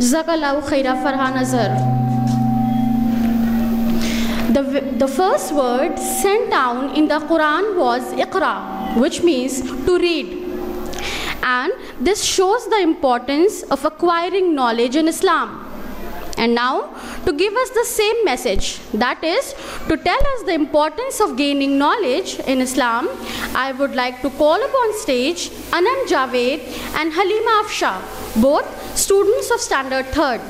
جزاك Allah khaira Farhan Azhar. The first word sent down in the Quran was Iqra, which means to read. And this shows the importance of acquiring knowledge in Islam. And now, to give us the same message, that is, to tell us the importance of gaining knowledge in Islam, I would like to call upon stage Anam Javed and Halima Afsha, both students of Standard 3rd.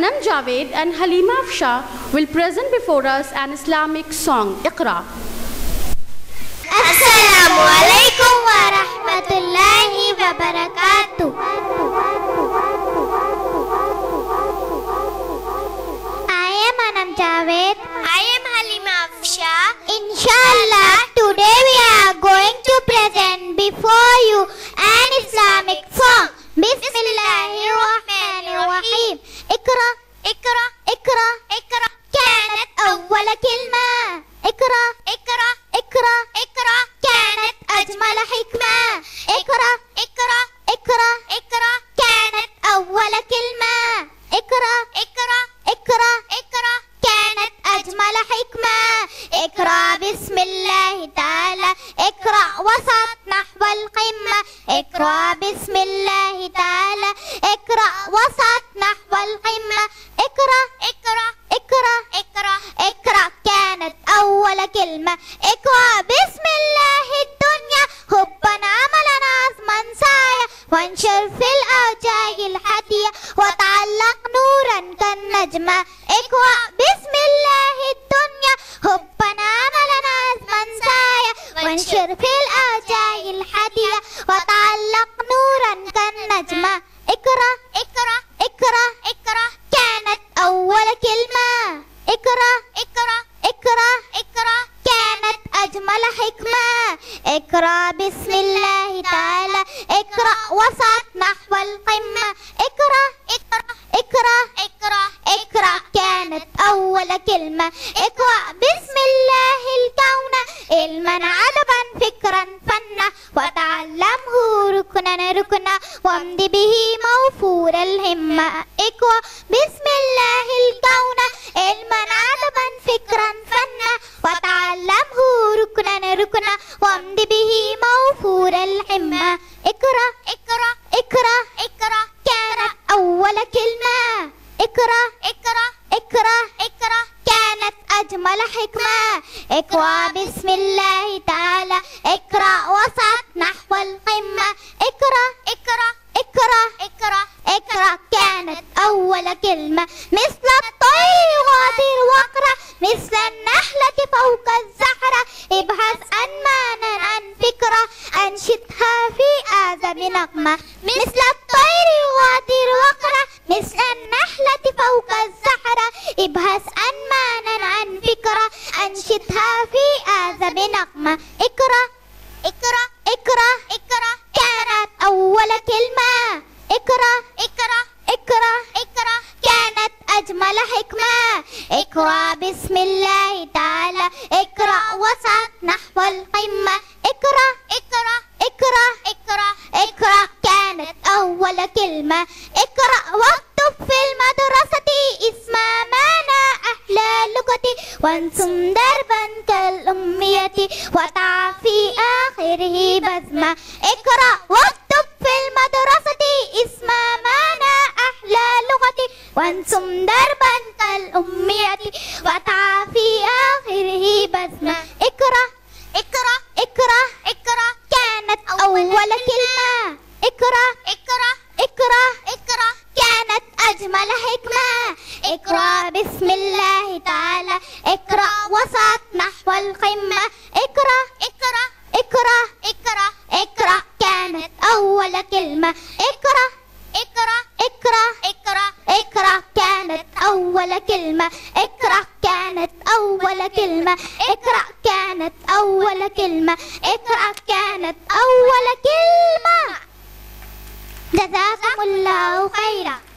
Anam Javed and Halima Afsha will present before us an Islamic song, Iqra. Assalamu alaikum wa rahmatullahi wa barakatuh. I am Anam Javed. I am Halima Afsha. Inshallah, today we are going to present before you an Islamic song. Bismillahirrahmanirrahim. Iqra, Iqra, Iqra, Iqra. كانت أول كلمة. Iqra, Iqra, Iqra, Iqra. كانت أجمل حكمة. Iqra, Iqra, Iqra, Iqra. كانت أول كلمة. Iqra, Iqra, Iqra, Iqra. كانت أجمل حكمة. Iqra بسم الله تعالى. Iqra وسط نحو القمة. Iqra بسم الله تعالى. Iqra وسط نحو القمة. Iqra, Iqra, Iqra, Iqra, Iqra. كانت أول كلمة. Iqra بسم الله الدنيا حبا عملا عزما سعيا وانشر في الأوجاع الحدية وتعلق نورا كالنجمة. Iqra بسم الله الدنيا حبا عملا عزما سعيا وانشر في الأوجاع الحدية وتعلق نورا كالنجمة. Iqra, Iqra, Iqra, Iqra. كانت أول كلمة. Iqra, Iqra, Iqra, Iqra. كانت أجمل حكمة. Iqra بسم الله تعالى. Iqra وسط نحو القمة. Iqra, Iqra, Iqra, Iqra, Iqra. كانت أول كلمة. Iqra بسم الله الكون علما عذبا فكرا فنا وتعلمه ركنا ركنا وامضي به موفور الهمة. Iqra بسم الله الكون علما عذبا فكرا فنا وتعلمه ركنا ركنا وامضي به موفور الهمة. Iqra, Iqra, Iqra, Iqra. كانت أول كلمة. Iqra, Iqra, Iqra, Iqra. كانت أجمل حكمة. Iqra بسم الله تعالى. Iqra وسط نحو القمة. Iqra, Iqra, Iqra, Iqra, Iqra. كانت أول كلمة. مثل الطير غادر واقرأ مثل النحلة فوق الزهرة ابحث عن معنى عن فكرة أنشدها في أعذب نغمة. مثل الطير غادر واقرأ مثل النحلة فوق الزهرة ابحث عن معنى عن فكرة أنشدها في أعذب نغمة. Iqra, Iqra, Iqra, Iqra. كانت أول كلمة. Iqra, Iqra, Iqra, Iqra. كانت أجمل حكمة. Iqra بسم الله تعالى. Iqra وسط نحو القمة. Iqra, Iqra, Iqra, Iqra, Iqra. كانت أول كلمة. Iqra واكتب في المدرسة اسم مانا أحلى لغتي وانسم دربا كالأمية وتع في آخره بزمة. Iqra واكتب في المدرسة اسم مانا أحلى لغتي وانسم دربا كالأمية وتع في آخره بزمة. Iqra, Iqra, Iqra, Iqra. كانت أول كلمة. Iqra, Iqra, Iqra, Iqra. كانت أجمل حكمة. Iqra بسم الله تعالى. Iqra وسط نحو القمة. Iqra, Iqra, Iqra, Iqra, Iqra. كانت أول كلمة. Iqra, Iqra, Iqra, Iqra, Iqra. كانت أول كلمة. Iqra كانت أول كلمة. Iqra كانت أول كلمة. Iqra كانت أول كلمة. جزاكم الله خيرا.